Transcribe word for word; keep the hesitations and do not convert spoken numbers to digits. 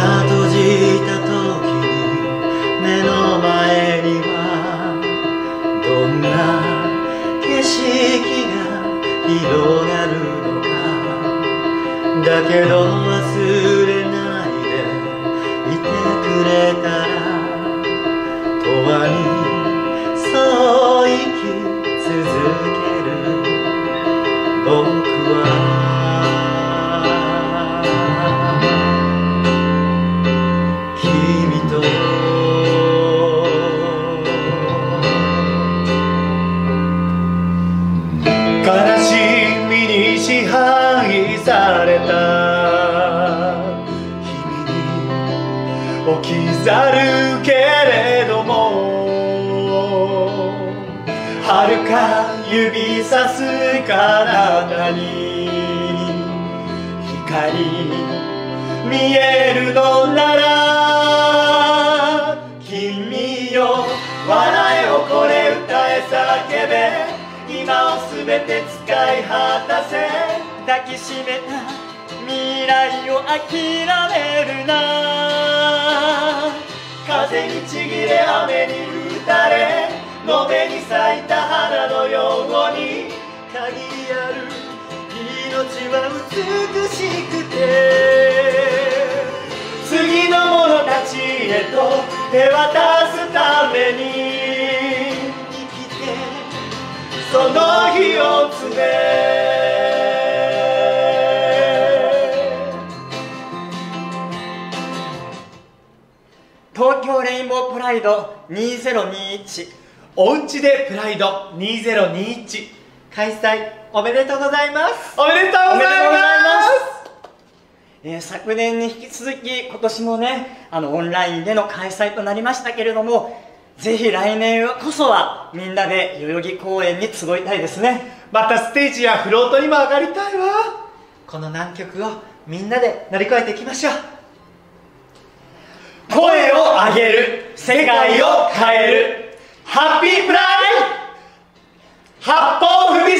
が閉じた時に目の前にはどんな景色が広がるのか。だけど忘れないでいてくれたら永遠にそう生き続ける僕は。ざるけれども遥か指さす彼方に光見えるのなら君よ笑えをこれ歌え叫べ今をすべて使い果たせ抱きしめた未来を諦めるな風にちぎれ雨に打たれのべに咲いた花のように限りある命は美しくて次の者たちへと手渡すために生きてその日を詰め東京レインボープライドにせんにじゅういちおうちでプライドにせんにじゅういち開催おめでとうございます。おめでとうございます、えー、昨年に引き続き今年もねあのオンラインでの開催となりましたけれどもぜひ来年こそはみんなで代々木公園に集いたいですね。またステージやフロートにも上がりたいわ。この難局をみんなで乗り越えていきましょう。声を上げる、世界を変える、ハッピープライド、八方踏み